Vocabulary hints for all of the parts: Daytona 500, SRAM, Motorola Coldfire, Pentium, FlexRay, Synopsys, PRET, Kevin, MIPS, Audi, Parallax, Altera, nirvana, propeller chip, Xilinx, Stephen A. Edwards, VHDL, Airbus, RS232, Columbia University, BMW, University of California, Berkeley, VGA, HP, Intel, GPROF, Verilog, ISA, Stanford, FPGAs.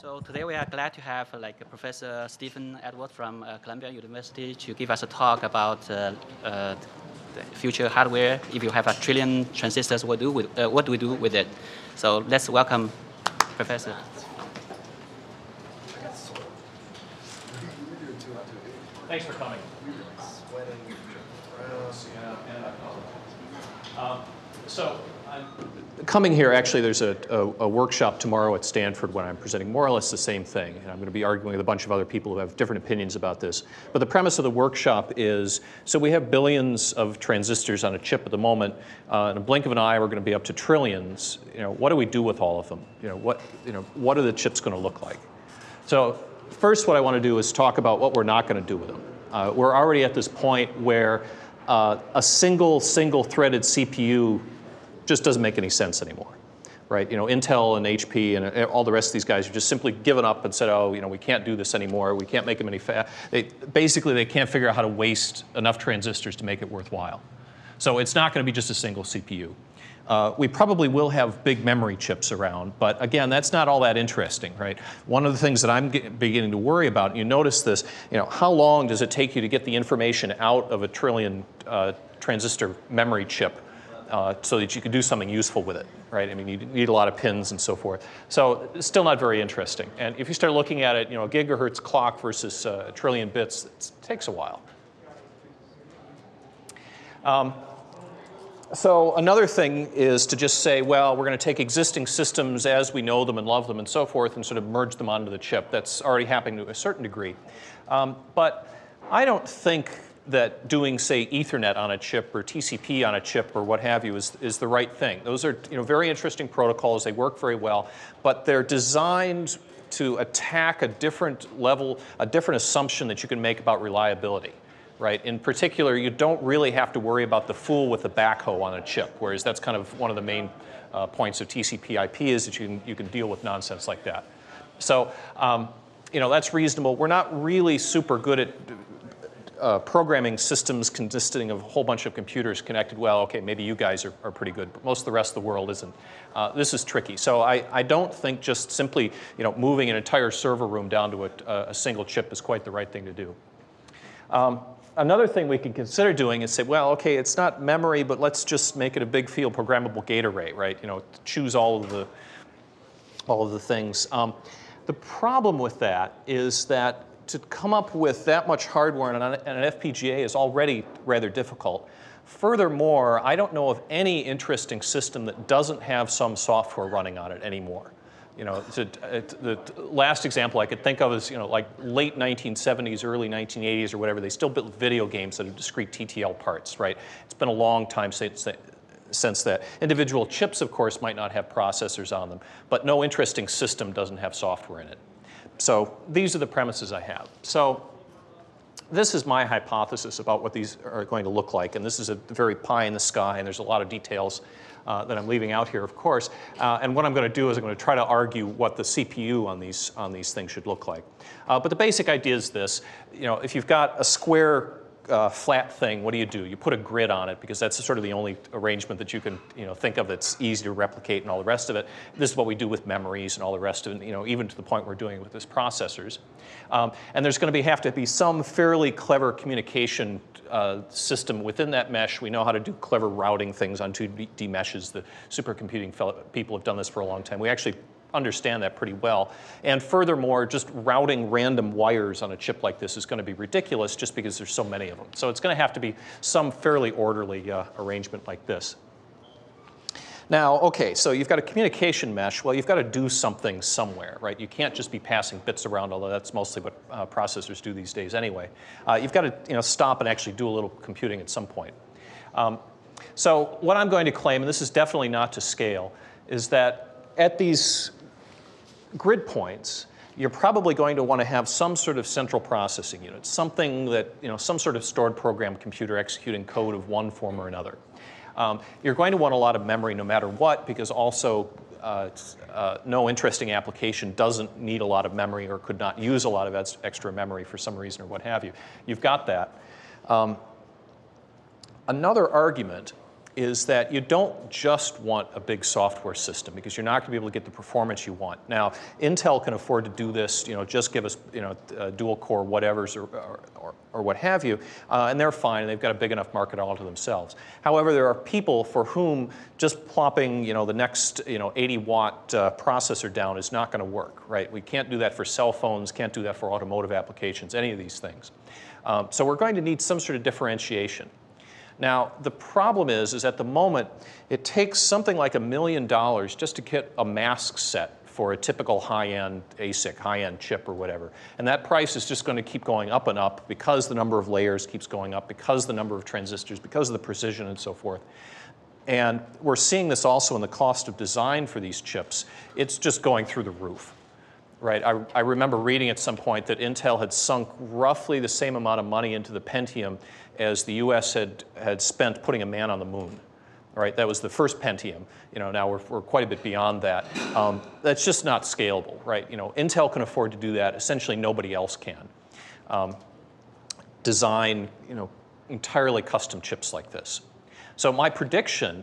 So today we are glad to have Professor Stephen Edwards from Columbia University to give us a talk about the future hardware. If you have a trillion transistors, what do we do with it? So let's welcome Professor. Thanks for coming. So I'm coming here, actually, there's a workshop tomorrow at Stanford when I'm presenting more or less the same thing. And I'm going to be arguing with a bunch of other people who have different opinions about this. But the premise of the workshop is, so we have billions of transistors on a chip at the moment. In a blink of an eye, we're going to be up to trillions. You know, what do we do with all of them? What are the chips going to look like? So first, what I want to do is talk about what we're not going to do with them. We're already at this point where a single-threaded CPU just doesn't make any sense anymore, right? You know, Intel and HP and all the rest of these guys have just simply given up and said, oh, you know, we can't do this anymore. We can't make them any fast. Basically, they can't figure out how to waste enough transistors to make it worthwhile. So it's not going to be just a single CPU. We probably will have big memory chips around, but again, that's not all that interesting, right? One of the things that I'm beginning to worry about, and you notice this, you know, how long does it take you to get the information out of a trillion transistor memory chip? So that you can do something useful with it, right? I mean, you need a lot of pins and so forth. So it's still not very interesting. And if you start looking at it, you know, a gigahertz clock versus a trillion bits, it takes a while. So another thing is to just say, well, we're going to take existing systems as we know them and love them and so forth and sort of merge them onto the chip. That's already happening to a certain degree. But I don't think that doing, say, Ethernet on a chip or TCP on a chip or what have you is the right thing. Those are, you know, very interesting protocols. They work very well, but they're designed to attack a different level, a different assumption that you can make about reliability, right? In particular, you don't really have to worry about the fool with the backhoe on a chip, whereas that's kind of one of the main points of TCP/IP is that you can deal with nonsense like that. So, you know, that's reasonable. We're not really super good at programming systems consisting of a whole bunch of computers connected. Well, okay, maybe you guys are pretty good, but most of the rest of the world isn't. This is tricky. So I don't think just simply, you know, moving an entire server room down to a single chip is quite the right thing to do. Another thing we could consider doing is say, well, okay, it's not memory, but let's just make it a big field programmable gate array, right? You know, choose all of the things. The problem with that is that to come up with that much hardware in an FPGA is already rather difficult. Furthermore, I don't know of any interesting system that doesn't have some software running on it anymore. You know, the last example I could think of is, you know, like late 1970s, early 1980s or whatever, they still built video games that are discrete TTL parts, right? It's been a long time since that. Individual chips, of course, might not have processors on them, but no interesting system doesn't have software in it. So these are the premises I have. So this is my hypothesis about what these are going to look like. And this is a very pie in the sky, and there's a lot of details that I'm leaving out here, of course. And what I'm going to do is I'm going to try to argue what the CPU on these things should look like. But the basic idea is this. You know, if you've got a square flat thing, what do? You put a grid on it, because that's sort of the only arrangement that you can, you know, think of that's easy to replicate and all the rest of it. This is what we do with memories and all the rest of it, you know, even to the point we're doing it with this processors. And there's going to have to be some fairly clever communication system within that mesh. We know how to do clever routing things on 2D meshes. The supercomputing people have done this for a long time. We actually understand that pretty well. And furthermore, just routing random wires on a chip like this is going to be ridiculous just because there's so many of them. So it's going to have to be some fairly orderly arrangement like this. Now, okay, so you've got a communication mesh. Well, you've got to do something somewhere, right? You can't just be passing bits around, although that's mostly what processors do these days anyway. You've got to, you know, stop and actually do a little computing at some point. So what I'm going to claim, and this is definitely not to scale, is that at these grid points, you're probably going to want to have some sort of central processing unit, something that, you know, some sort of stored program computer executing code of one form or another. You're going to want a lot of memory no matter what, because also no interesting application doesn't need a lot of memory or could not use a lot of extra memory for some reason or what have you. You've got that. Another argument is that you don't just want a big software system because you're not going to be able to get the performance you want. Now, Intel can afford to do this, just give us, dual core whatevers or what have you, and they're fine, and they've got a big enough market all to themselves. However, there are people for whom just plopping, the next, 80-watt processor down is not going to work, right? We can't do that for cell phones, can't do that for automotive applications, any of these things. So we're going to need some sort of differentiation. Now, the problem is at the moment, it takes something like $1 million just to get a mask set for a typical high-end ASIC, high-end chip or whatever. And that price is just going to keep going up and up because the number of layers keeps going up, because the number of transistors, because of the precision and so forth. And we're seeing this also in the cost of design for these chips. It's just going through the roof. Right, I remember reading at some point that Intel had sunk roughly the same amount of money into the Pentium as the US had spent putting a man on the moon. Right, that was the first Pentium. Now we're quite a bit beyond that. That's just not scalable, right? Intel can afford to do that. Essentially, nobody else can design, entirely custom chips like this. So my prediction,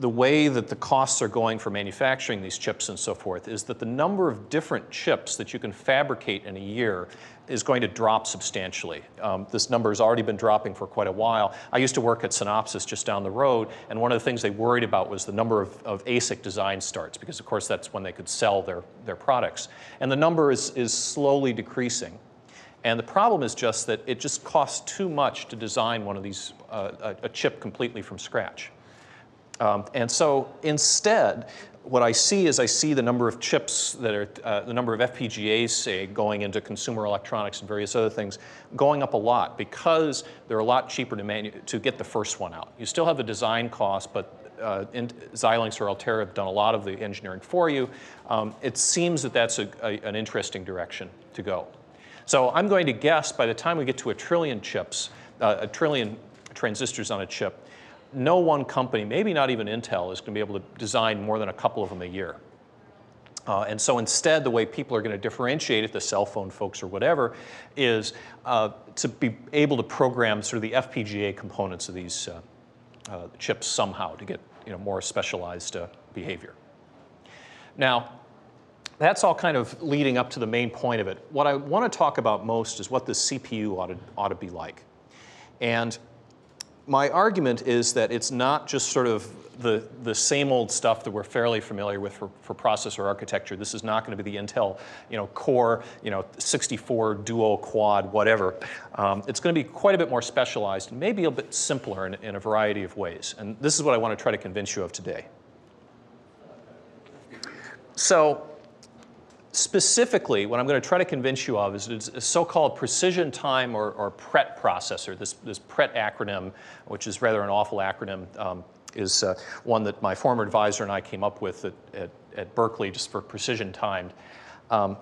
the way that the costs are going for manufacturing these chips and so forth, is that the number of different chips that you can fabricate in a year is going to drop substantially. This number has already been dropping for quite a while. I used to work at Synopsys just down the road, and one of the things they worried about was the number of ASIC design starts, because of course that's when they could sell their products. And the number is slowly decreasing. And the problem is just that it just costs too much to design one of these, a chip completely from scratch. And so instead, what I see is I see the number of chips that are, the number of FPGAs, say, going into consumer electronics and various other things going up a lot because they're a lot cheaper to get the first one out. You still have the design cost, but Xilinx or Altera have done a lot of the engineering for you. It seems that that's an interesting direction to go. So I'm going to guess by the time we get to a trillion transistors on a chip, no one company, maybe not even Intel, is going to be able to design more than a couple of them a year. And so instead, the way people are going to differentiate it, the cell phone folks or whatever, is to be able to program sort of the FPGA components of these chips somehow to get more specialized behavior. Now, that's all kind of leading up to the main point of it. What I want to talk about most is what the CPU ought to be like. And my argument is that it's not just sort of the same old stuff that we're fairly familiar with for processor architecture. This is not going to be the Intel core 64 duo quad whatever. It's going to be quite a bit more specialized and maybe a bit simpler in a variety of ways. And this is what I want to try to convince you of today. So specifically, what I'm going to try to convince you of is a so-called precision time or PRET processor. This PRET acronym, which is rather an awful acronym, is one that my former advisor and I came up with at Berkeley just for precision timed. The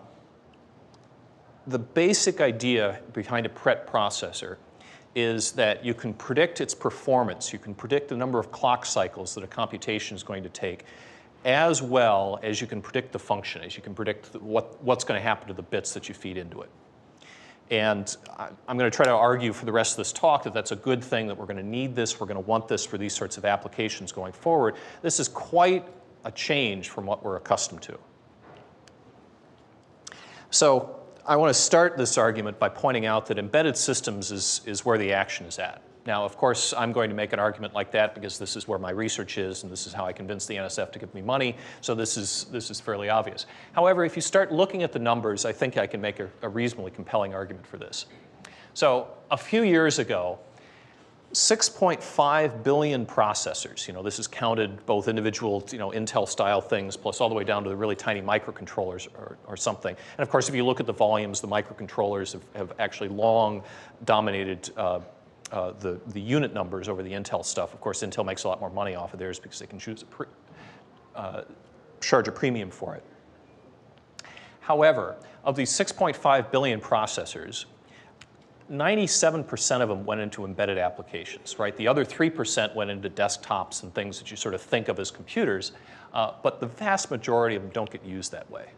basic idea behind a PRET processor is that you can predict its performance. You can predict the number of clock cycles that a computation is going to take, as well as you can predict the function, as you can predict what's going to happen to the bits that you feed into it. And I'm going to try to argue for the rest of this talk that that's a good thing, that we're going to need this, we're going to want this for these sorts of applications going forward. This is quite a change from what we're accustomed to. So I want to start this argument by pointing out that embedded systems is where the action is at. Now, of course, I'm going to make an argument like that because this is where my research is and this is how I convinced the NSF to give me money, so this is fairly obvious. However, if you start looking at the numbers, I think I can make a reasonably compelling argument for this. So a few years ago, 6.5 billion processors, this is counted both individual Intel-style things plus all the way down to the really tiny microcontrollers or something. And of course, if you look at the volumes, the microcontrollers have actually long dominated the unit numbers over the Intel stuff. Of course, Intel makes a lot more money off of theirs because they can choose charge a premium for it. However, of these 6.5 billion processors, 97% of them went into embedded applications, right? The other 3% went into desktops and things that you sort of think of as computers, but the vast majority of them don't get used that way.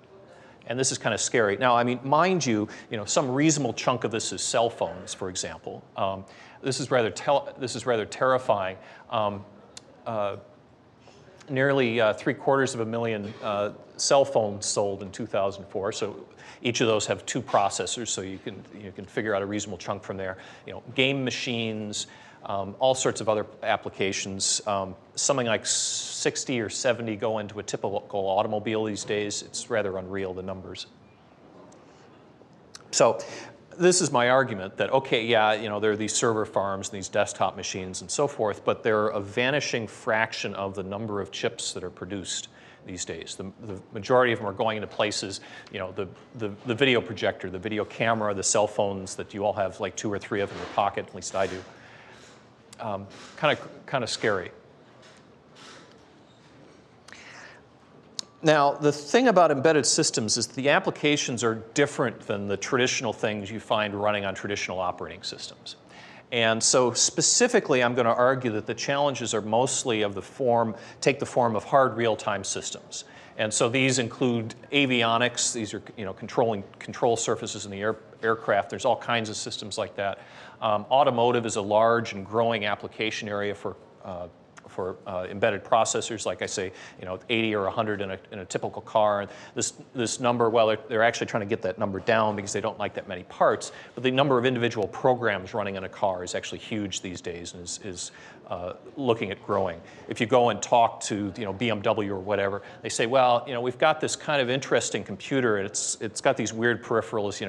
And this is kind of scary. Now, I mean, mind you, some reasonable chunk of this is cell phones, for example. This is rather terrifying. nearly 750,000 cell phones sold in 2004. So each of those have two processors, so you can figure out a reasonable chunk from there. You know, game machines, all sorts of other applications. Something like 60 or 70 go into a typical automobile these days. It's rather unreal, the numbers. So this is my argument that, okay, yeah, you know, there are these server farms and these desktop machines and so forth, but they're a vanishing fraction of the number of chips that are produced these days. The majority of them are going into places, you know, the video projector, the video camera, the cell phones that you all have like 2 or 3 of in your pocket, at least I do. Kind of scary. Now, the thing about embedded systems is the applications are different than the traditional things you find running on traditional operating systems. And so specifically, I'm going to argue that the challenges are mostly of the form, take the form of hard real-time systems. And so these include avionics. These are, you know, controlling control surfaces in the aircraft. There's all kinds of systems like that. Automotive is a large and growing application area for embedded processors. Like I say, you know, 80 or 100 in a typical car. And this number, well, they're actually trying to get that number down because they don't like that many parts. But the number of individual programs running in a car is actually huge these days and is looking at growing. If you go and talk to, you know, BMW or whatever, they say, well, you know, we've got this kind of interesting computer, and it's got these weird peripherals,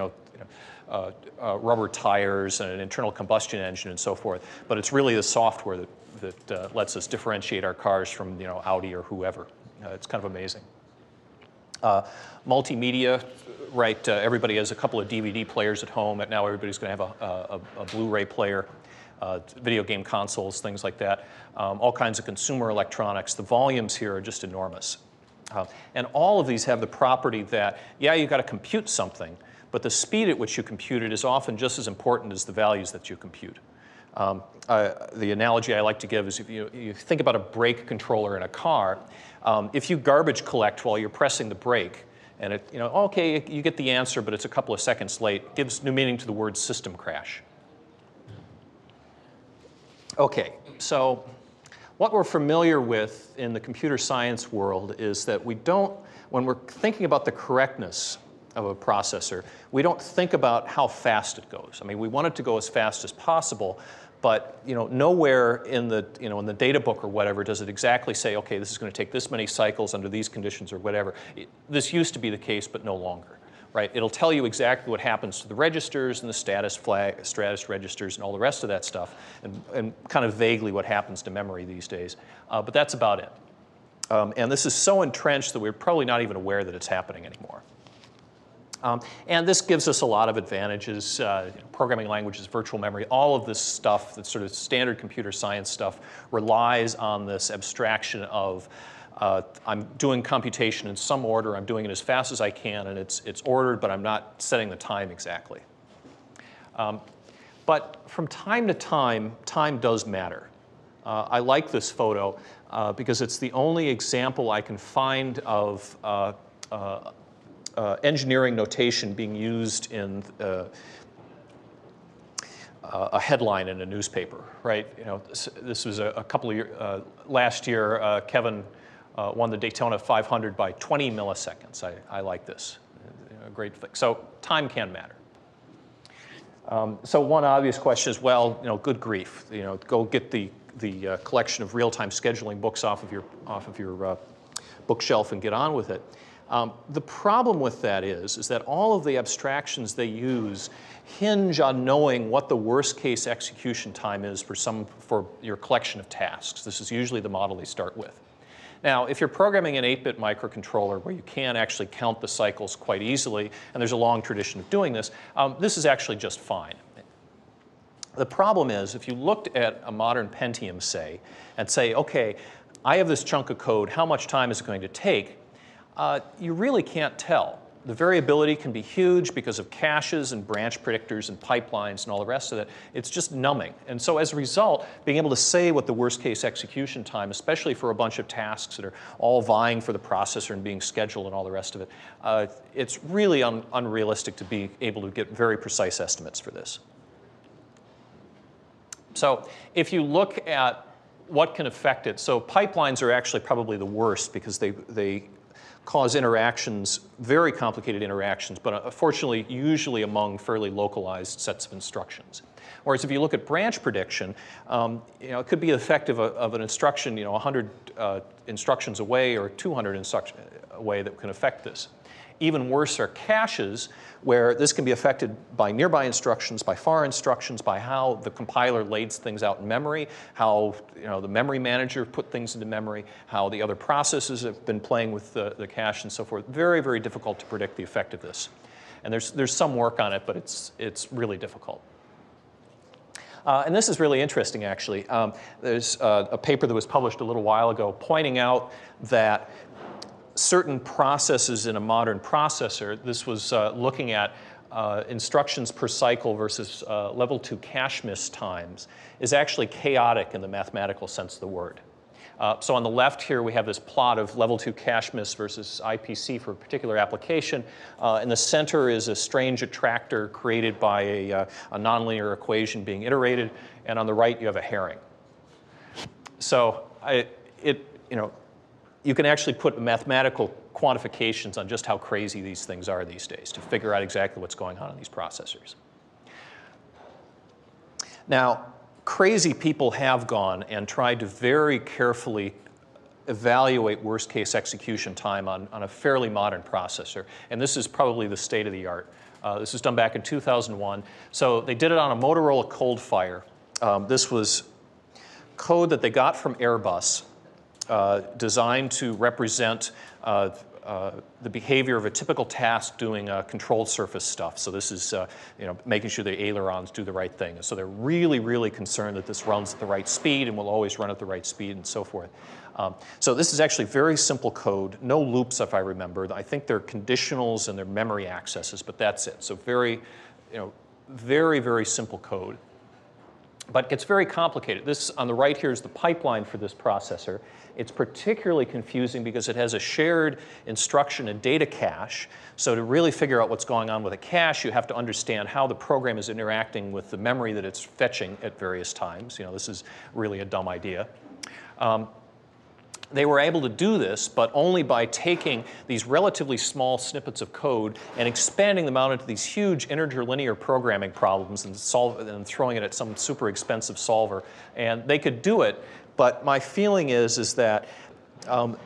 rubber tires and an internal combustion engine and so forth. But it's really the software that lets us differentiate our cars from, you know, Audi or whoever. It's kind of amazing. Multimedia, right? Everybody has a couple of DVD players at home, and now everybody's going to have a Blu-ray player. Video game consoles, things like that, all kinds of consumer electronics. The volumes here are just enormous. And all of these have the property that, yeah, you've got to compute something, but the speed at which you compute it is often just as important as the values that you compute. The analogy I like to give is if you think about a brake controller in a car, if you garbage collect while you're pressing the brake, and it, you know, okay, you get the answer, but it's a couple of seconds late, it gives new meaning to the word system crash. Okay, so what we're familiar with in the computer science world is that we don't, when we're thinking about the correctness of a processor, we don't think about how fast it goes. I mean, we want it to go as fast as possible, but, you know, nowhere in the, you know, in the data book or whatever does it exactly say, okay, this is going to take this many cycles under these conditions or whatever. This used to be the case, but no longer. Right? It'll tell you exactly what happens to the registers and the status registers and all the rest of that stuff, and kind of vaguely what happens to memory these days. But that's about it. And this is so entrenched that we're probably not even aware that it's happening anymore. And this gives us a lot of advantages, programming languages, virtual memory, all of this stuff that sort of standard computer science stuff relies on this abstraction of I'm doing computation in some order, I'm doing it as fast as I can, and it's ordered, but I'm not setting the time exactly. But from time to time, time does matter. I like this photo because it's the only example I can find of engineering notation being used in a headline in a newspaper, right? You know, this was a couple of years, last year, Kevin won the Daytona 500 by 20 milliseconds. I like this, a great thing. So time can matter. So one obvious question is, well, you know, good grief, you know, go get the collection of real-time scheduling books off of your bookshelf and get on with it. The problem with that is that all of the abstractions they use hinge on knowing what the worst-case execution time is for your collection of tasks. This is usually the model they start with. Now, if you're programming an 8-bit microcontroller where you can actually count the cycles quite easily, and there's a long tradition of doing this, this is actually just fine. The problem is if you looked at a modern Pentium, say, and say, okay, I have this chunk of code, how much time is it going to take? You really can't tell. The variability can be huge because of caches and branch predictors and pipelines and all the rest of it. It's just numbing. And so as a result, being able to say what the worst case execution time, especially for a bunch of tasks that are all vying for the processor and being scheduled and all the rest of it, it's really unrealistic to be able to get very precise estimates for this. So if you look at what can affect it? So pipelines are actually probably the worst because they cause interactions, very complicated interactions, but unfortunately usually among fairly localized sets of instructions. Whereas if you look at branch prediction, you know, it could be effective of an instruction, you know, 100 instructions away or 200 instructions away that can affect this. Even worse are caches, where this can be affected by nearby instructions, by far instructions, by how the compiler lays things out in memory, how the memory manager put things into memory, how the other processes have been playing with the cache and so forth. Very, very difficult to predict the effect of this. And there's some work on it, but it's really difficult. And this is really interesting, actually. There's a paper that was published a little while ago pointing out that certain processes in a modern processor, this was looking at instructions per cycle versus level 2 cache miss times, is actually chaotic in the mathematical sense of the word. So on the left here, we have this plot of level 2 cache miss versus IPC for a particular application. In the center is a strange attractor created by a nonlinear equation being iterated. And on the right, you have a herring. So you can actually put mathematical quantifications on just how crazy these things are these days to figure out exactly what's going on in these processors. Now, crazy people have gone and tried to very carefully evaluate worst case execution time on a fairly modern processor. And this is probably the state of the art. This was done back in 2001. So they did it on a Motorola Coldfire. This was code that they got from Airbus, designed to represent the behavior of a typical task doing control surface stuff. So this is making sure the ailerons do the right thing. So they're really, really concerned that this runs at the right speed and will always run at the right speed and so forth. So this is actually very simple code, no loops if I remember. I think they're conditionals and they're memory accesses, but that's it. So very, very, very simple code. But it gets very complicated. This on the right here is the pipeline for this processor. It's particularly confusing because it has a shared instruction and data cache. So to really figure out what's going on with a cache, you have to understand how the program is interacting with the memory that it's fetching at various times. This is really a dumb idea. They were able to do this, but only by taking these relatively small snippets of code and expanding them out into these huge integer linear programming problems and throwing it at some super expensive solver. And they could do it, but my feeling is that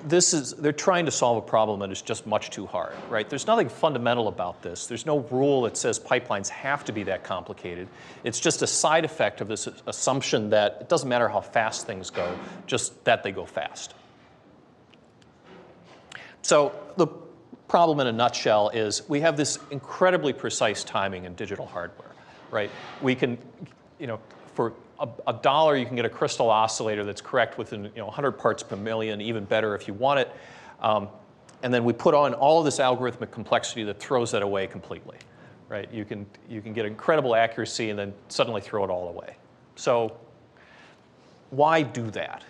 they're trying to solve a problem that is just much too hard, right? There's nothing fundamental about this. There's no rule that says pipelines have to be that complicated. It's just a side effect of this assumption that it doesn't matter how fast things go, just that they go fast. So the problem in a nutshell is we have this incredibly precise timing in digital hardware, right? We can, for a dollar, you can get a crystal oscillator that's correct within 100 parts per million, even better if you want it. And then we put on all of this algorithmic complexity that throws that away completely, right? You can get incredible accuracy and then suddenly throw it all away. So why do that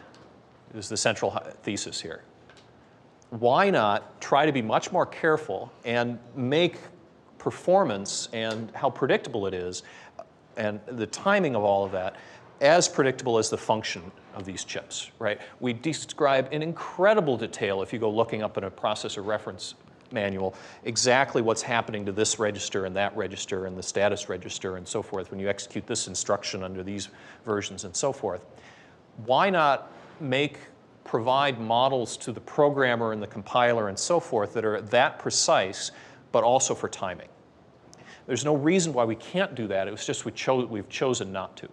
is the central thesis here. Why not try to be much more careful and make performance and how predictable it is and the timing of all of that as predictable as the function of these chips, right? We describe in incredible detail, if you go looking up in a processor reference manual, exactly what's happening to this register and that register and the status register and so forth when you execute this instruction under these versions and so forth. Why not provide models to the programmer and the compiler and so forth that are that precise, but also for timing? There's no reason why we can't do that. It was just we've chosen not to.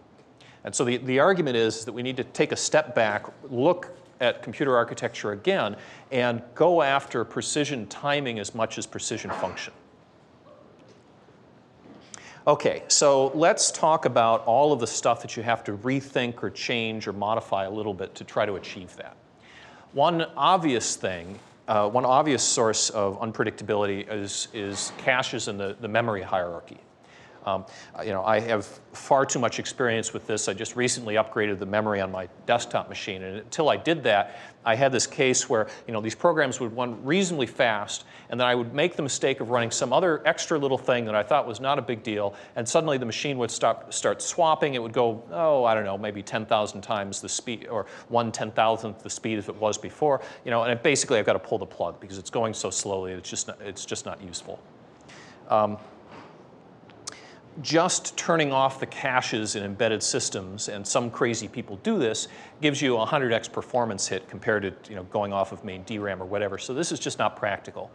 And so the argument is that we need to take a step back, look at computer architecture again, and go after precision timing as much as precision function. OK, so let's talk about all of the stuff that you have to rethink or change or modify a little bit to try to achieve that. One obvious source of unpredictability is caches in the memory hierarchy. I have far too much experience with this. I just recently upgraded the memory on my desktop machine, and until I did that, I had this case where these programs would run reasonably fast, and then I would make the mistake of running some other extra little thing that I thought was not a big deal, and suddenly the machine would start swapping. It would go, oh, I don't know, maybe 10,000 times the speed, or 1/10,000th the speed as it was before, and basically I've got to pull the plug because it's going so slowly. It's just not useful. Just turning off the caches in embedded systems, and some crazy people do this, gives you a 100x performance hit compared to going off of main DRAM or whatever. So this is just not practical.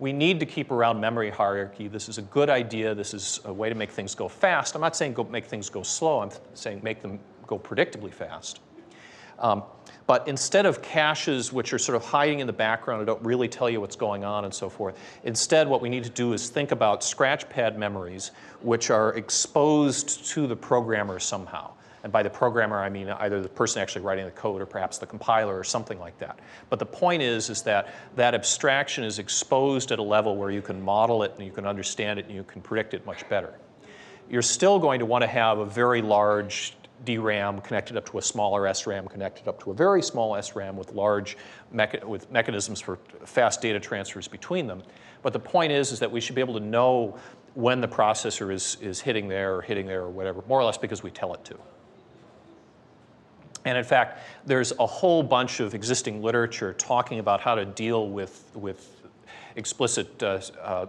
We need to keep around memory hierarchy. This is a good idea. This is a way to make things go fast. I'm not saying go make things go slow. I'm saying make them go predictably fast. But instead of caches, which are sort of hiding in the background and don't really tell you what's going on and so forth, instead what we need to do is think about scratchpad memories, which are exposed to the programmer somehow. And by the programmer, I mean either the person actually writing the code or perhaps the compiler or something like that. But the point is that that abstraction is exposed at a level where you can model it and you can understand it and you can predict it much better. You're still going to want to have a very large DRAM connected up to a smaller SRAM connected up to a very small SRAM with large mechanisms for fast data transfers between them. But the point is that we should be able to know when the processor is hitting there or whatever, more or less because we tell it to. And in fact, there's a whole bunch of existing literature talking about how to deal with explicit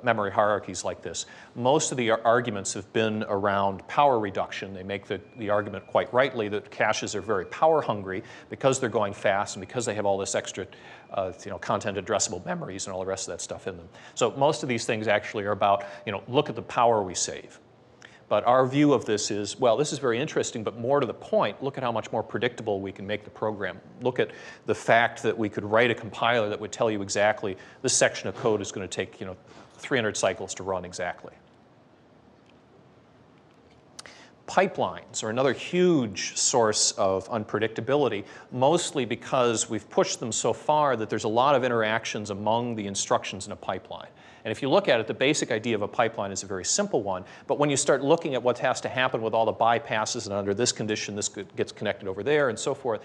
memory hierarchies like this. Most of the arguments have been around power reduction. They make the argument quite rightly that caches are very power hungry because they're going fast and because they have all this extra content addressable memories and all the rest of that stuff in them. So most of these things actually are about, look at the power we save. But our view of this is, well, this is very interesting, but more to the point, look at how much more predictable we can make the program. Look at the fact that we could write a compiler that would tell you exactly this section of code is going to take 300 cycles to run exactly. Pipelines are another huge source of unpredictability, mostly because we've pushed them so far that there's a lot of interactions among the instructions in a pipeline. And if you look at it, the basic idea of a pipeline is a very simple one, but when you start looking at what has to happen with all the bypasses and under this condition, this gets connected over there and so forth,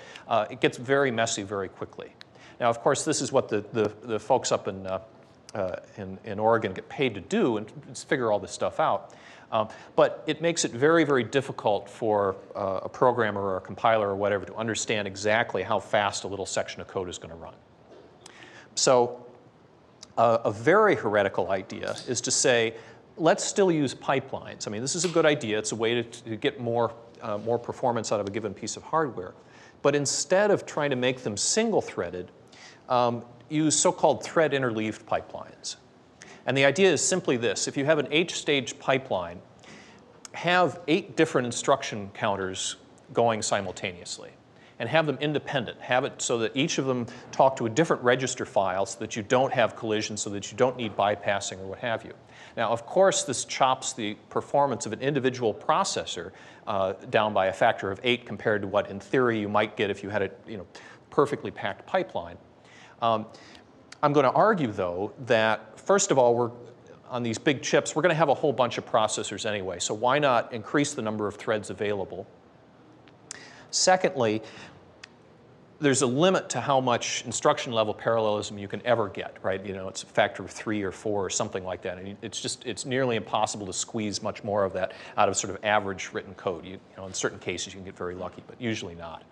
it gets very messy very quickly. Now, of course, this is what the folks up in Oregon get paid to do and figure all this stuff out. But it makes it very, very difficult for a programmer or a compiler or whatever to understand exactly how fast a little section of code is going to run. So a very heretical idea is to say, let's still use pipelines. I mean, this is a good idea. It's a way to get more performance out of a given piece of hardware. But instead of trying to make them single-threaded, use so-called thread-interleaved pipelines. And the idea is simply this. If you have an 8-stage pipeline, have 8 different instruction counters going simultaneously and have them independent. Have it so that each of them talk to a different register file so that you don't have collision, so that you don't need bypassing or what have you. Now, of course, this chops the performance of an individual processor down by a factor of 8 compared to what, in theory, you might get if you had a perfectly packed pipeline. I'm going to argue, though, that first of all, on these big chips, we're going to have a whole bunch of processors anyway, so why not increase the number of threads available? Secondly, there's a limit to how much instruction level parallelism you can ever get, right? It's a factor of 3 or 4 or something like that, and it's nearly impossible to squeeze much more of that out of sort of average written code. In certain cases, you can get very lucky, but usually not.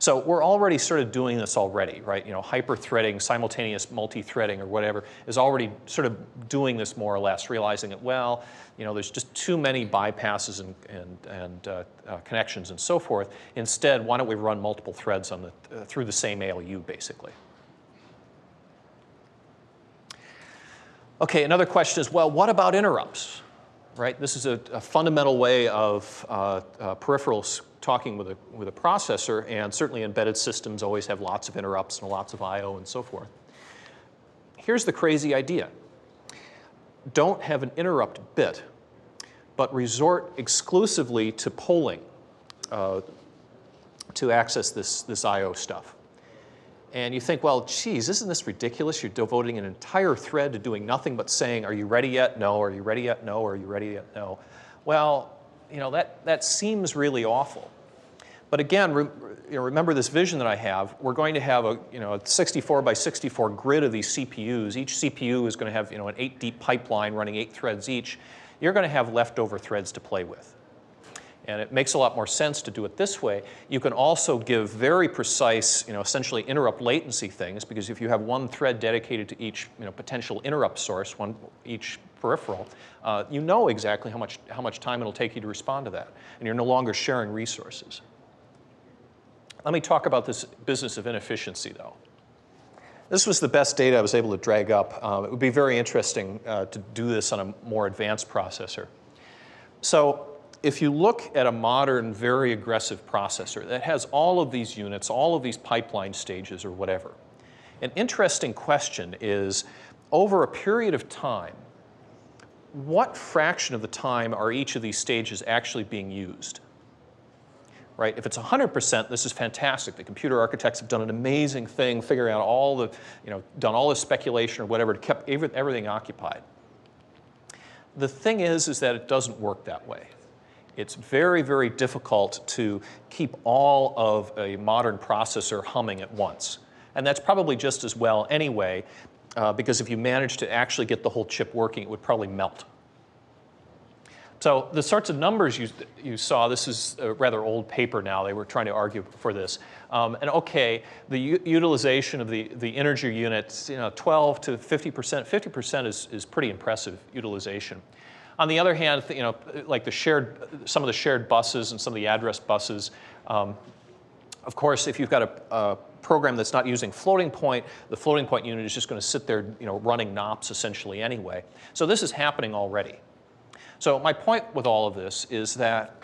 So we're already sort of doing this already, right? Hyper-threading, simultaneous multi-threading or whatever is already sort of doing this more or less, realizing that, well, there's just too many bypasses and connections and so forth. Instead, why don't we run multiple threads on the, through the same ALU, basically? Okay, another question is, well, what about interrupts? Right? This is a fundamental way of peripherals talking with a processor, and certainly embedded systems always have lots of interrupts and lots of I/O and so forth. Here's the crazy idea. Don't have an interrupt bit, but resort exclusively to polling to access this I/O stuff. And you think, well, geez, isn't this ridiculous? You're devoting an entire thread to doing nothing but saying, are you ready yet? No. Are you ready yet? No. Are you ready yet? No. Well, you know, that seems really awful. But again, remember this vision that I have. We're going to have a, a 64 by 64 grid of these CPUs. Each CPU is going to have, an 8-deep pipeline running 8 threads each. You're going to have leftover threads to play with. And it makes a lot more sense to do it this way. You can also give very precise, essentially interrupt latency things, because if you have one thread dedicated to each, potential interrupt source, each peripheral, you know exactly how much time it'll take you to respond to that, and you're no longer sharing resources. Let me talk about this business of inefficiency, though. This was the best data I was able to drag up. It would be very interesting to do this on a more advanced processor. So, if you look at a modern, very aggressive processor that has all of these units, all of these pipeline stages or whatever, an interesting question is, over a period of time, what fraction of the time are each of these stages actually being used? Right? If it's 100%, this is fantastic. The computer architects have done an amazing thing, figuring out all the, done all this speculation or whatever to keep everything occupied. The thing is that it doesn't work that way. It's very, very difficult to keep all of a modern processor humming at once. And that's probably just as well anyway, because if you managed to actually get the whole chip working, it would probably melt. So the sorts of numbers you saw, this is a rather old paper now. They were trying to argue for this. And OK, the utilization of the integer units, 12 to 50%. 50% is pretty impressive utilization. On the other hand, like some of the shared buses and some of the address buses, of course, if you've got a program that's not using floating point, the floating point unit is just going to sit there, running NOPs essentially anyway. So this is happening already. So my point with all of this is that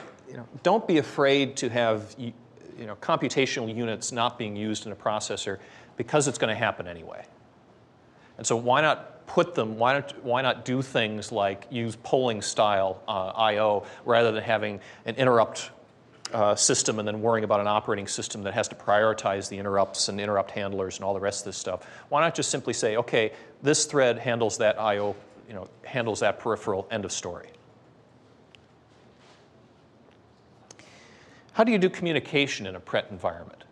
don't be afraid to have computational units not being used in a processor, because it's going to happen anyway. And so why not put them, why not do things like use polling style I.O. rather than having an interrupt system and then worrying about an operating system that has to prioritize the interrupts and interrupt handlers and all the rest of this stuff? Why not just simply say, okay, this thread handles that I.O., handles that peripheral, end of story. How do you do communication in a PRET environment?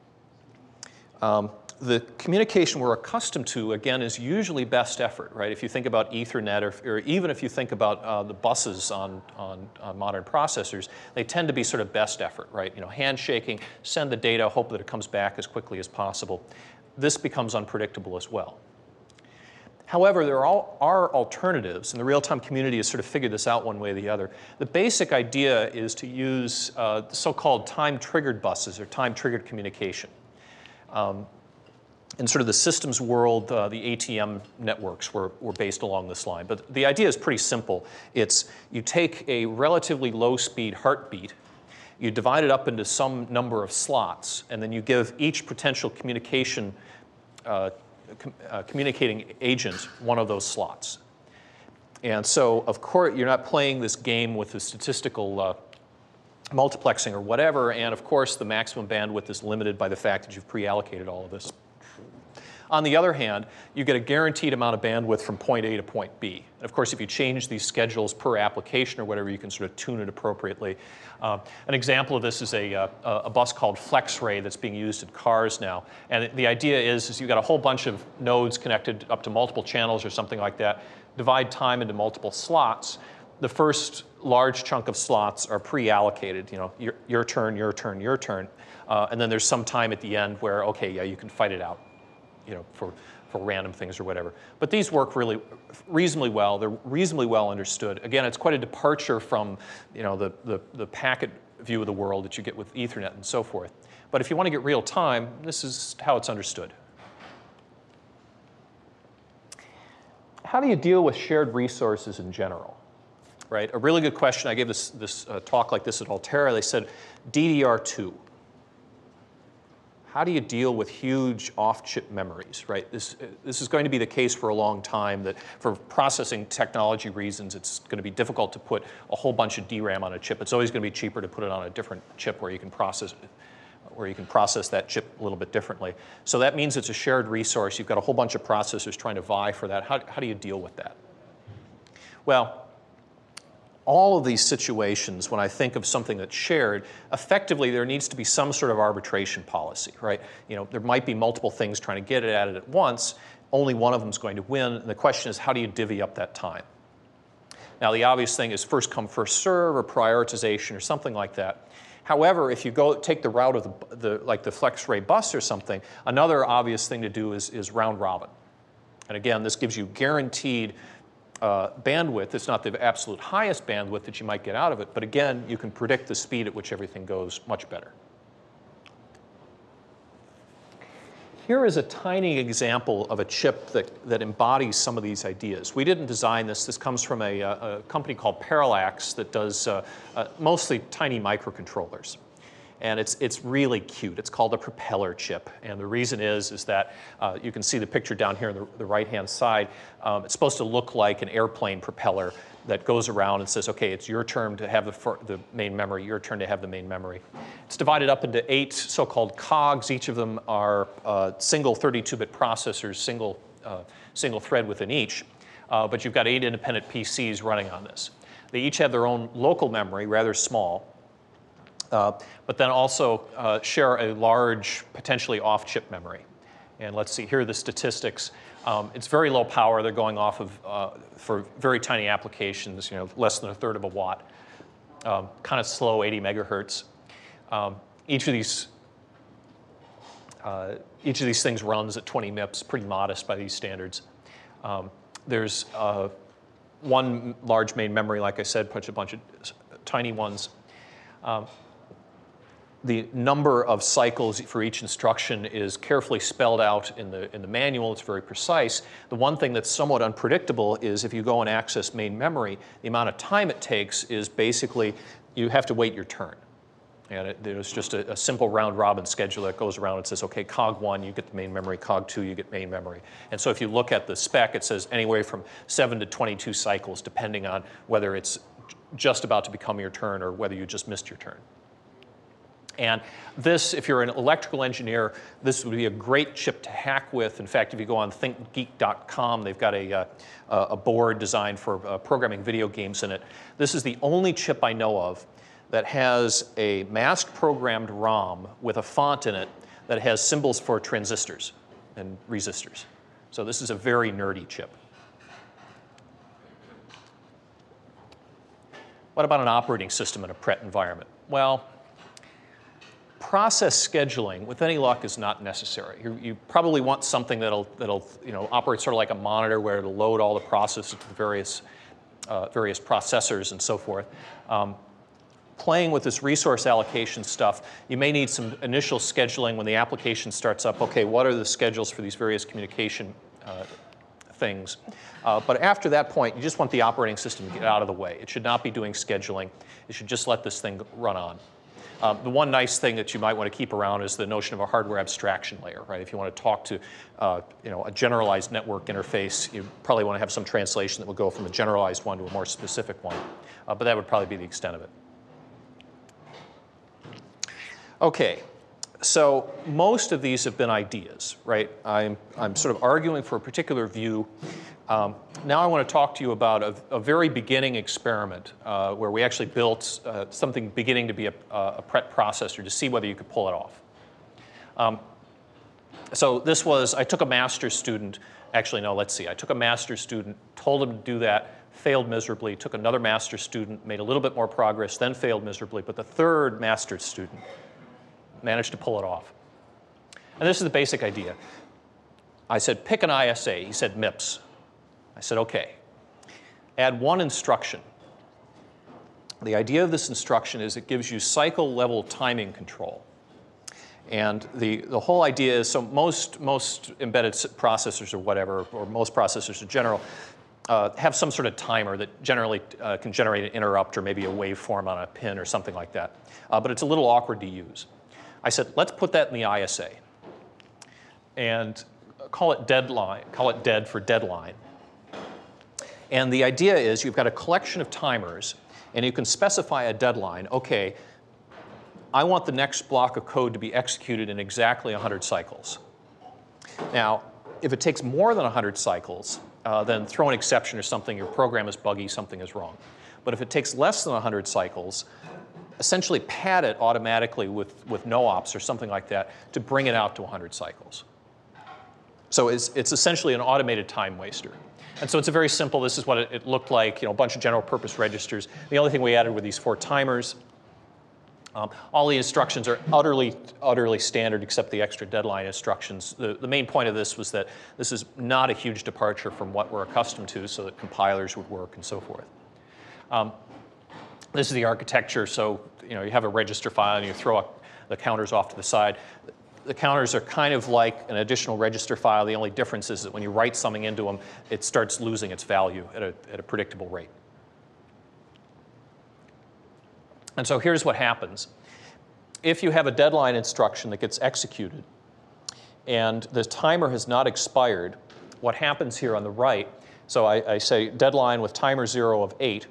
The communication we're accustomed to, again, is usually best effort, right? If you think about Ethernet, or even if you think about the buses on modern processors, they tend to be sort of best effort, right? Handshaking, send the data, hope that it comes back as quickly as possible. This becomes unpredictable as well. However, there are alternatives, and the real-time community has sort of figured this out one way or the other. The basic idea is to use the so-called time-triggered buses or time-triggered communication. In sort of the systems world, the ATM networks were based along this line. But the idea is pretty simple. It's you take a relatively low-speed heartbeat, you divide it up into some number of slots, and then you give each potential communication communicating agent one of those slots. And so, of course, you're not playing this game with the statistical multiplexing or whatever. And, of course, the maximum bandwidth is limited by the fact that you've pre-allocated all of this. On the other hand, you get a guaranteed amount of bandwidth from point A to point B. And of course, if you change these schedules per application or whatever, you can sort of tune it appropriately. An example of this is a bus called FlexRay that's being used in cars now. And the idea is you've got a whole bunch of nodes connected up to multiple channels or something like that. Divide time into multiple slots. The first large chunk of slots are pre-allocated, your turn, your turn, your turn. And then there's some time at the end where, OK, yeah, you can fight it out, for random things or whatever. But these work really reasonably well. They're reasonably well understood. Again, it's quite a departure from the packet view of the world that you get with Ethernet and so forth. But if you want to get real time, this is how it's understood. How do you deal with shared resources in general? Right? A really good question. I gave this talk like this at Altera. They said DDR2. How do you deal with huge off-chip memories, right? This is going to be the case for a long time, that for processing technology reasons, it's going to be difficult to put a whole bunch of DRAM on a chip. It's always going to be cheaper to put it on a different chip where you can process it, where you can process that chip a little bit differently. So that means it's a shared resource. You've got a whole bunch of processors trying to vie for that. How do you deal with that? Well, all of these situations, when I think of something that's shared, effectively there needs to be some sort of arbitration policy, right? You know, there might be multiple things trying to get at it at once. Only one of them is going to win. And the question is, how do you divvy up that time? Now, the obvious thing is first come, first serve, or prioritization, or something like that. However, if you go take the route of the flex ray bus or something, another obvious thing to do is round robin. And again, this gives you guaranteed bandwidth. It's not the absolute highest bandwidth that you might get out of it, but again, you can predict the speed at which everything goes much better. Here is a tiny example of a chip that embodies some of these ideas. We didn't design this. This comes from a company called Parallax that does mostly tiny microcontrollers. And it's really cute. It's called a propeller chip. And the reason is that you can see the picture down here on the right-hand side. It's supposed to look like an airplane propeller that goes around and says, okay, it's your turn to have the main memory, your turn to have the main memory. It's divided up into 8 so-called cogs. Each of them are single 32-bit processors, single thread within each. But you've got 8 independent PCs running on this. They each have their own local memory, rather small, but then also share a large, potentially off-chip memory. And let's see, here are the statistics. It's very low power. They're going off of, for very tiny applications, you know, less than 1/3 of a watt. Kind of slow, 80 megahertz. Each of these things runs at 20 MIPS, pretty modest by these standards. There's one large main memory, like I said, a bunch of tiny ones. The number of cycles for each instruction is carefully spelled out in the manual. It's very precise. The one thing that's somewhat unpredictable is if you go and access main memory, the amount of time it takes is basically you have to wait your turn. And there's just a simple round robin schedule that goes around and says, okay, cog 1, you get the main memory, cog 2, you get main memory. And so if you look at the spec, it says anywhere from 7 to 22 cycles, depending on whether it's just about to become your turn or whether you just missed your turn. And this, if you're an electrical engineer, this would be a great chip to hack with. In fact, if you go on thinkgeek.com, they've got a board designed for programming video games in it. This is the only chip I know of that has a mask-programmed ROM with a font in it that has symbols for transistors and resistors. So this is a very nerdy chip. What about an operating system in a PRET environment? Well, process scheduling, with any luck, is not necessary. You probably want something that'll operate sort of like a monitor where it'll load all the processes to the various processors and so forth. Playing with this resource allocation stuff, you may need some initial scheduling when the application starts up. Okay, what are the schedules for these various communication things? But after that point, you just want the operating system to get out of the way. It should not be doing scheduling. It should just let this thing run on. The one nice thing that you might want to keep around is the notion of a hardware abstraction layer, right? If you want to talk to a generalized network interface, you probably want to have some translation that will go from a generalized one to a more specific one. But that would probably be the extent of it. Okay, so most of these have been ideas, right? I'm sort of arguing for a particular view. Now I want to talk to you about a very beginning experiment where we actually built something beginning to be a PRET processor to see whether you could pull it off. So this was, I took a master's student, actually no, let's see, I took a master's student, told him to do that, failed miserably, took another master's student, made a little bit more progress, then failed miserably, but the third master's student managed to pull it off. And this is the basic idea. I said, pick an ISA, he said MIPS. I said, okay, add one instruction. The idea of this instruction is it gives you cycle level timing control. And the whole idea is, so most embedded processors or whatever, or most processors in general, have some sort of timer that generally can generate an interrupt or maybe a waveform on a pin or something like that. But it's a little awkward to use. I said, let's put that in the ISA and call it deadline, call it dead for deadline. And the idea is you've got a collection of timers, and you can specify a deadline. OK, I want the next block of code to be executed in exactly 100 cycles. Now, if it takes more than 100 cycles, then throw an exception or something. Your program is buggy. Something is wrong. But if it takes less than 100 cycles, essentially pad it automatically with no-ops or something like that to bring it out to 100 cycles. So it's essentially an automated time waster. And so it's a very simple, this is what it looked like, you know, a bunch of general purpose registers. The only thing we added were these 4 timers. All the instructions are utterly standard except the extra deadline instructions. The main point of this was that this is not a huge departure from what we're accustomed to, so that compilers would work and so forth. This is the architecture, so you know you have a register file and you throw up the counters off to the side. The counters are kind of like an additional register file. The only difference is that when you write something into them, it starts losing its value at a predictable rate. And so here's what happens. If you have a deadline instruction that gets executed and the timer has not expired, what happens here on the right, so I say deadline with timer 0 of 8,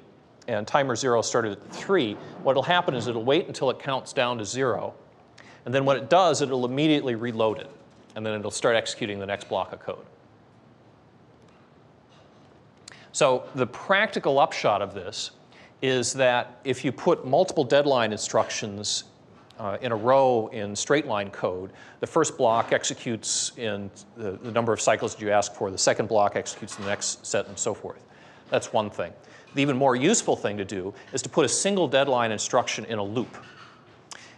and timer 0 started at 3, what'll happen is it'll wait until it counts down to 0, and then when it does, it'll immediately reload it, and then it'll start executing the next block of code. So the practical upshot of this is that if you put multiple deadline instructions in a row in straight line code, the first block executes in the number of cycles that you ask for, the second block executes in the next set, and so forth. That's one thing. The even more useful thing to do is to put a single deadline instruction in a loop.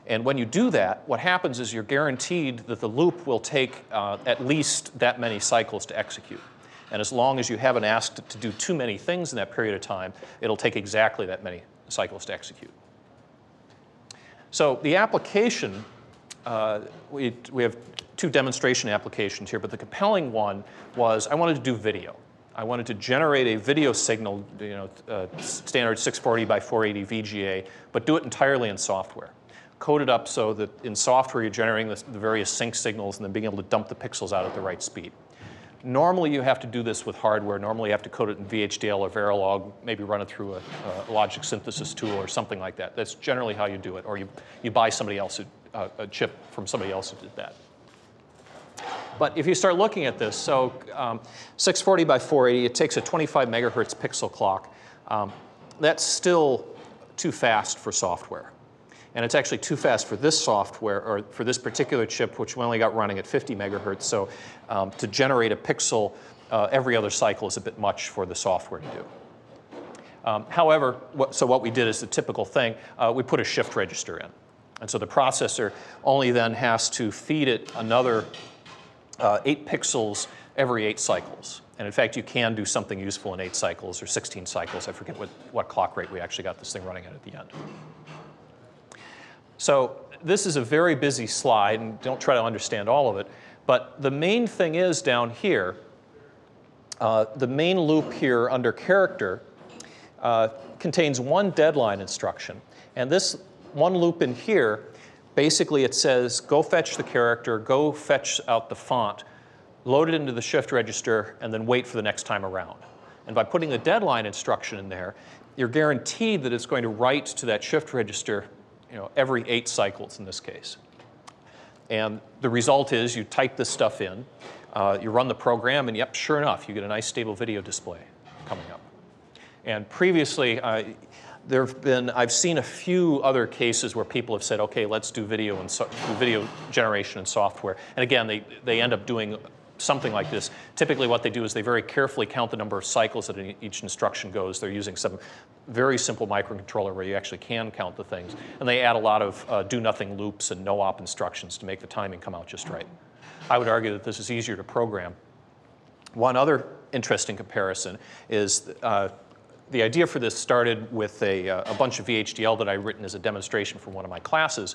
And when you do that, what happens is you're guaranteed that the loop will take at least that many cycles to execute. And as long as you haven't asked it to do too many things in that period of time, it'll take exactly that many cycles to execute. So the application, we have 2 demonstration applications here, but the compelling one was I wanted to do video. I wanted to generate a video signal, you know, standard 640 by 480 VGA, but do it entirely in software. Coded up so that in software you're generating the various sync signals and then being able to dump the pixels out at the right speed. Normally, you have to do this with hardware. Normally, you have to code it in VHDL or Verilog, maybe run it through a logic synthesis tool or something like that. That's generally how you do it, or you buy somebody else a chip from somebody else who did that. But if you start looking at this, so 640 by 480, it takes a 25 megahertz pixel clock. That's still too fast for software. And it's actually too fast for this software, or for this particular chip, which we only got running at 50 megahertz. So to generate a pixel every other cycle is a bit much for the software to do. However, what we did is the typical thing. We put a shift register in. And so the processor only then has to feed it another 8 pixels every 8 cycles. And in fact, you can do something useful in 8 cycles or 16 cycles. I forget what clock rate we actually got this thing running at the end. So this is a very busy slide, and don't try to understand all of it. But the main thing is down here, the main loop here under character contains one deadline instruction. And this one loop in here, basically it says, go fetch the character, go fetch out the font, load it into the shift register, and then wait for the next time around. And by putting the deadline instruction in there, you're guaranteed that it's going to write to that shift register, you know, every 8 cycles in this case. And the result is you type this stuff in, you run the program, and yep, sure enough, you get a nice stable video display coming up. And previously, I've seen a few other cases where people have said, okay, let's do video and video generation and software. And again, they end up doing something like this. Typically what they do is they very carefully count the number of cycles that each instruction goes. They're using some very simple microcontroller where you actually can count the things. And they add a lot of do-nothing loops and no-op instructions to make the timing come out just right. I would argue that this is easier to program. One other interesting comparison is the idea for this started with a bunch of VHDL that I'd written as a demonstration for one of my classes.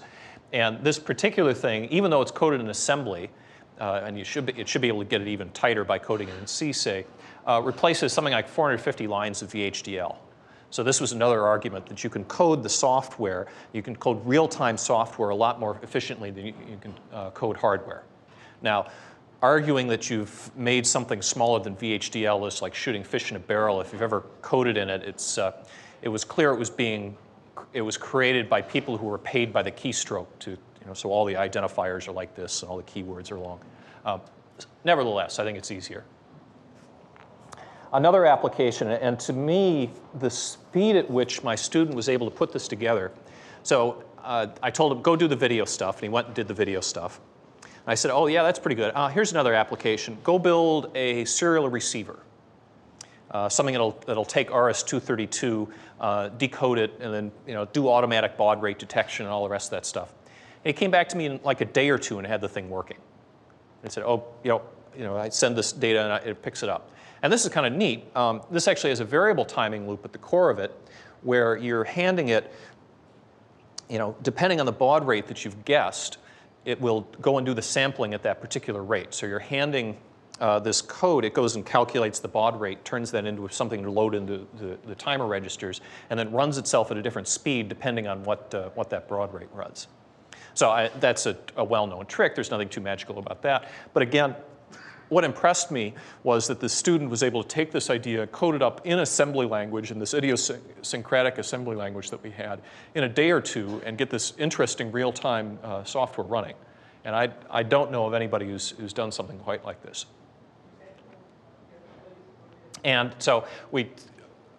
And this particular thing, even though it's coded in assembly, and it should be able to get it even tighter by coding it in CSA, replaces something like 450 lines of VHDL. So this was another argument that you can code the software, you can code real-time software a lot more efficiently than you can code hardware. Now, arguing that you've made something smaller than VHDL is like shooting fish in a barrel. If you've ever coded in it, it was clear it was created by people who were paid by the keystroke to, you know, so all the identifiers are like this, and all the keywords are long. Nevertheless, I think it's easier. Another application, and to me, the speed at which my student was able to put this together. So I told him, go do the video stuff, and he went and did the video stuff. And I said, oh yeah, that's pretty good. Here's another application. Go build a serial receiver. Something that'll take RS232, decode it, and then do automatic baud rate detection and all the rest of that stuff. And he came back to me in like a day or two and had the thing working. And said, oh, I send this data and it picks it up. And this is kind of neat. This actually has a variable timing loop at the core of it, where you're handing it, depending on the baud rate that you've guessed, it will go and do the sampling at that particular rate. So you're handing this code, it goes and calculates the baud rate, turns that into something to load into the timer registers, and then runs itself at a different speed depending on what that baud rate runs. So that's a well-known trick. There's nothing too magical about that. But again, what impressed me was that the student was able to take this idea, code it up in assembly language, in this idiosyncratic assembly language that we had, in a day or two, and get this interesting real-time software running. And I don't know of anybody who's done something quite like this. And so we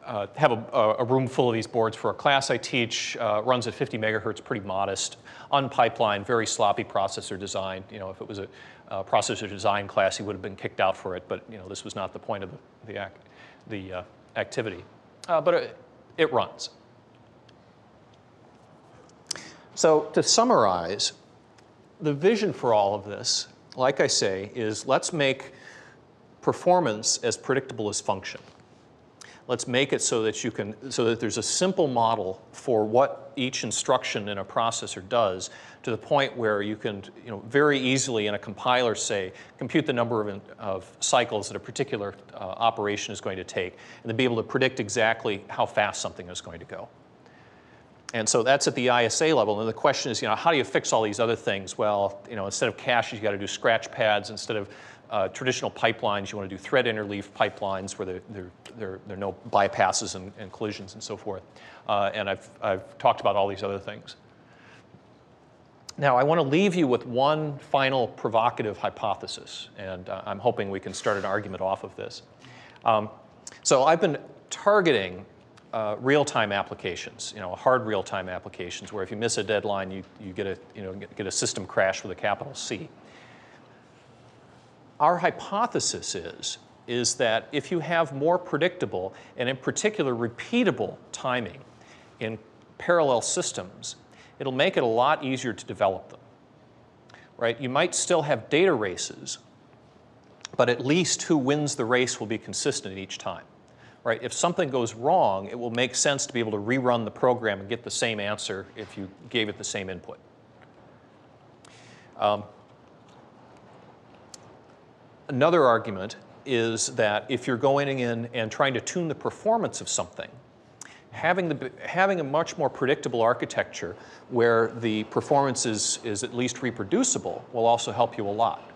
have a room full of these boards for a class I teach. Runs at 50 megahertz, pretty modest, unpipelined, very sloppy processor design. If it was a processor design class, he would have been kicked out for it. But this was not the point of the activity. But it runs. So to summarize, the vision for all of this, like I say, is let's make performance as predictable as function. Let's make it so that there's a simple model for what each instruction in a processor does, to the point where you can very easily in a compiler say, compute the number of cycles that a particular operation is going to take, and then be able to predict exactly how fast something is going to go. And so that's at the ISA level. And the question is, how do you fix all these other things? Well, instead of caches, you got to do scratch pads. Instead of traditional pipelines, you want to do thread interleaved pipelines where there are no bypasses and collisions and so forth. And I've talked about all these other things. Now, I want to leave you with one final provocative hypothesis, and I'm hoping we can start an argument off of this. So I've been targeting real-time applications, hard real-time applications, where if you miss a deadline, you get a get a system crash with a capital C. Our hypothesis is that if you have more predictable and in particular repeatable timing in parallel systems, it'll make it a lot easier to develop them. Right? You might still have data races, but at least who wins the race will be consistent each time. Right? If something goes wrong, it will make sense to be able to rerun the program and get the same answer if you gave it the same input. Another argument is that if you're going in and trying to tune the performance of something, having a much more predictable architecture where the performance is at least reproducible will also help you a lot.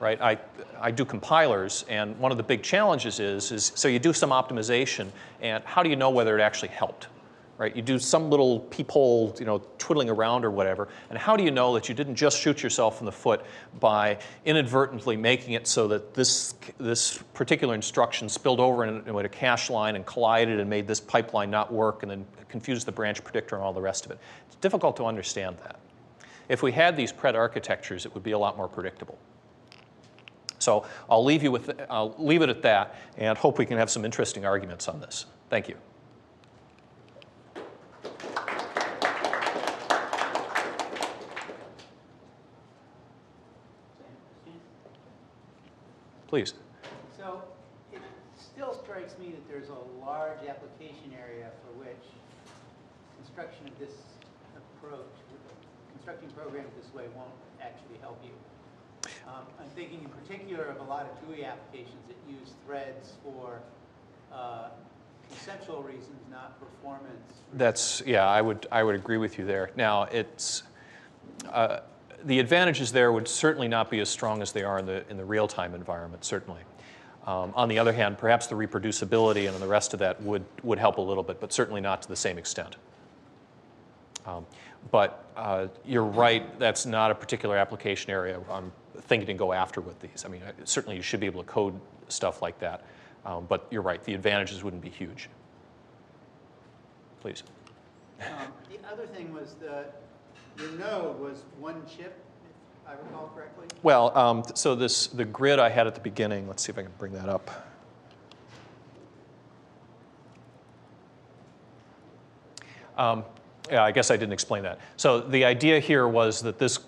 Right? I do compilers, and one of the big challenges is so you do some optimization, and how do you know whether it actually helped? Right? You do some little peephole, twiddling around or whatever, and how do you know that you didn't just shoot yourself in the foot by inadvertently making it so that this particular instruction spilled over in a cache line and collided and made this pipeline not work and then confused the branch predictor and all the rest of it? It's difficult to understand that. If we had these PRET architectures, it would be a lot more predictable. So I'll leave you with, I'll leave it at that, and hope we can have some interesting arguments on this. Thank you. Please. So it still strikes me that there's a large application area for which construction of this approach, constructing programs this way, won't actually help you. I'm thinking in particular of a lot of GUI applications that use threads for conceptual reasons, not performance reasons. That's, yeah, I would agree with you there. Now, it's the advantages there would certainly not be as strong as they are in the real-time environment, certainly. On the other hand, perhaps the reproducibility and the rest of that would help a little bit, but certainly not to the same extent. But you're right, that's not a particular application area I'm thinking to go after with these. I mean, certainly you should be able to code stuff like that. But you're right, the advantages wouldn't be huge. Please. The other thing was your node was one chip, if I recall correctly? Well, so this, the grid I had at the beginning, let's see if I can bring that up. Yeah, I guess I didn't explain that. So the idea here was that this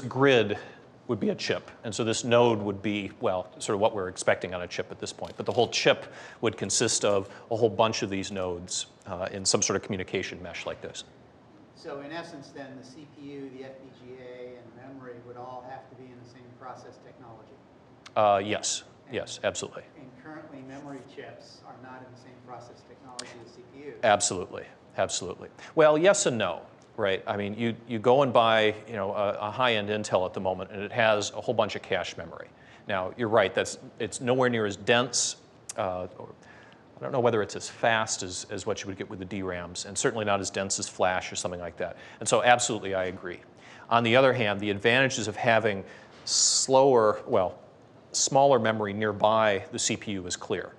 grid would be a chip. And so this node would be, well, sort of what we're expecting on a chip at this point. But the whole chip would consist of a whole bunch of these nodes in some sort of communication mesh like this. So in essence, then, the CPU, the FPGA, and memory would all have to be in the same process technology? Yes. Yes, absolutely. And currently, memory chips are not in the same process technology as CPUs? Absolutely. Absolutely. Well, yes and no, right? I mean, you go and buy a high-end Intel at the moment, and it has a whole bunch of cache memory. Now, you're right. It's nowhere near as dense. Or I don't know whether it's as fast as what you would get with the DRAMs, and certainly not as dense as flash or something like that. And so absolutely, I agree. On the other hand, the advantages of having slower, well, smaller memory nearby the CPU is clear.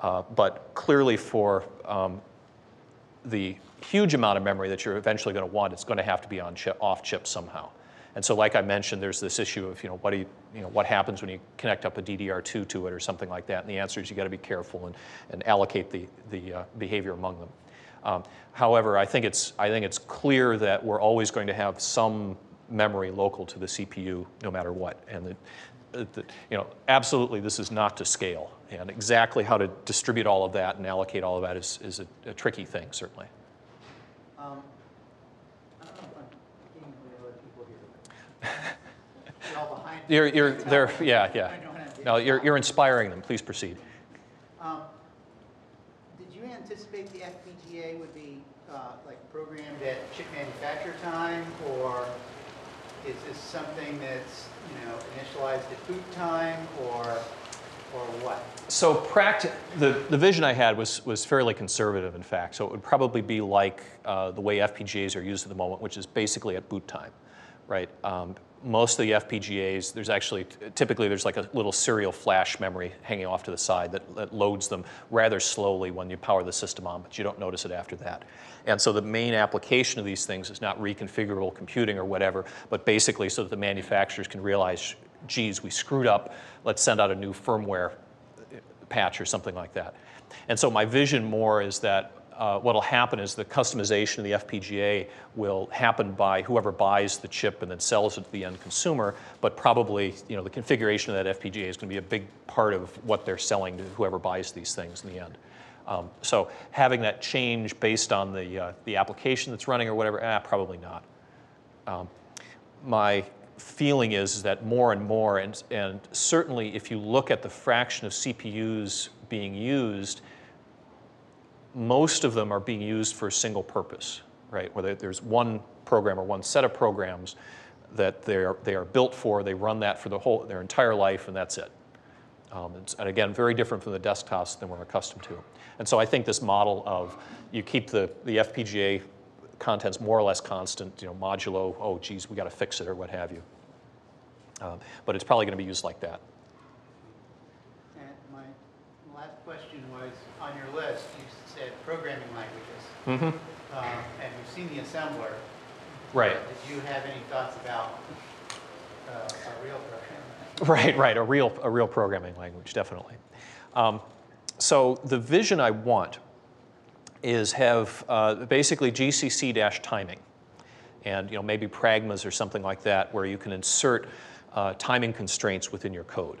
But clearly for the huge amount of memory that you're eventually going to want, it's going to have to be on chip, off chip somehow. And so, like I mentioned, there's this issue of what happens when you connect up a DDR2 to it or something like that. And the answer is you got to be careful and allocate the behavior among them. However, I think it's clear that we're always going to have some memory local to the CPU no matter what. And absolutely, this is not to scale. And exactly how to distribute all of that and allocate all of that is a tricky thing, certainly. I don't know if I'm competing with other people here. They're all behind me. Yeah. No, you're inspiring them. Please proceed. Did you anticipate the FPGA would be like programmed at chip manufacture time, or is this something that's initialized at boot time, or what? So the vision I had was fairly conservative, in fact. So it would probably be like the way FPGAs are used at the moment, which is basically at boot time, right? Most of the FPGAs, typically there's like a little serial flash memory hanging off to the side that loads them rather slowly when you power the system on, but you don't notice it after that. And so the main application of these things is not reconfigurable computing or whatever, but basically so that the manufacturers can realize, geez, we screwed up, let's send out a new firmware patch or something like that. And so my vision more is that what'll happen is the customization of the FPGA will happen by whoever buys the chip and then sells it to the end consumer, but probably the configuration of that FPGA is going to be a big part of what they're selling to whoever buys these things in the end. So having that change based on the application that's running or whatever, probably not. My feeling is that more and more, and certainly if you look at the fraction of CPUs being used, most of them are being used for a single purpose, right? Where there's one program or one set of programs that they are built for. They run that for their entire life, and that's it. And again, very different from the desktops than we're accustomed to. And so I think this model of you keep the FPGA contents more or less constant, modulo, oh, geez, we got to fix it or what have you. But it's probably going to be used like that. And my last question was, on your list, you said programming languages. Mm-hmm. And we've seen the assembler. Right. Did you have any thoughts about a real programming language? Right, a real programming language, definitely. So the vision I want is have basically GCC-timing, and maybe pragmas or something like that, where you can insert timing constraints within your code,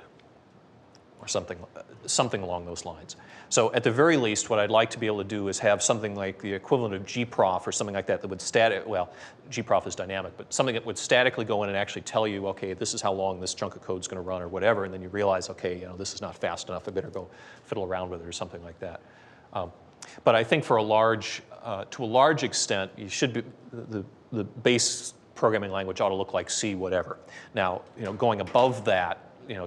or something along those lines. So at the very least, what I'd like to be able to do is have something like the equivalent of GPROF or something like that would GPROF is dynamic, but something that would statically go in and actually tell you, okay, this is how long this chunk of code's going to run or whatever, and then you realize, okay, this is not fast enough, I better go fiddle around with it or something like that. But I think to a large extent, you should be, the base programming language ought to look like C, whatever. Now, going above that,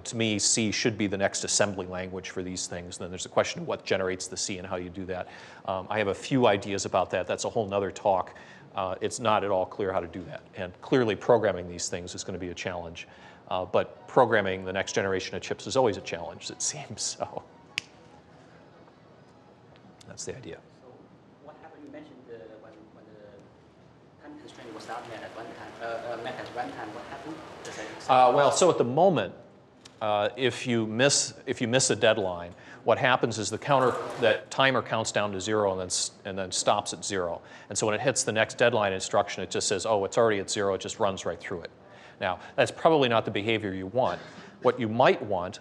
to me, C should be the next assembly language for these things. And then there's a question of what generates the C and how you do that. I have a few ideas about that. That's a whole nother talk. It's not at all clear how to do that. And clearly, programming these things is going to be a challenge. But programming the next generation of chips is always a challenge, it seems so. That's the idea. So what happened? You mentioned when the time constraint was not met at one time. What happened? Well, so at the moment, if you miss a deadline, what happens is the counter, that timer counts down to zero and then stops at zero. And so when it hits the next deadline instruction, it just says, oh, it's already at zero. It just runs right through it. Now, that's probably not the behavior you want. What you might want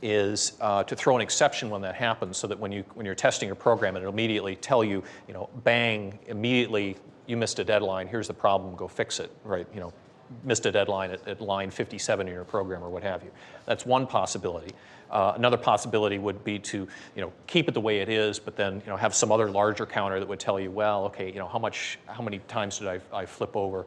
is to throw an exception when that happens, so that when you're testing your program, it'll immediately tell you, bang, immediately you missed a deadline. Here's the problem. Go fix it. Right? Missed a deadline at line 57 in your program or what have you. That's one possibility. Another possibility would be to keep it the way it is, but then have some other larger counter that would tell you, well, okay, how many times did I flip over?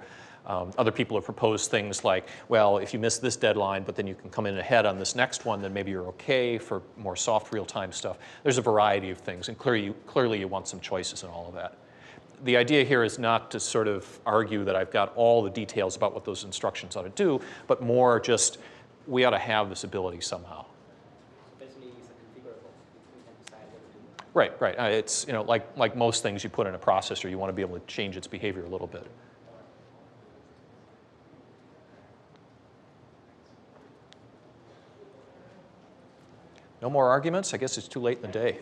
Other people have proposed things like, well, if you miss this deadline, but then you can come in ahead on this next one, then maybe you're okay for more soft real-time stuff. There's a variety of things, and clearly you want some choices in all of that. The idea here is not to sort of argue that I've got all the details about what those instructions ought to do, but more just we ought to have this ability somehow. So basically, it's a configurable. You can decide what to do. Right, right. It's like most things you put in a processor, you want to be able to change its behavior a little bit. No more arguments? I guess it's too late in the day.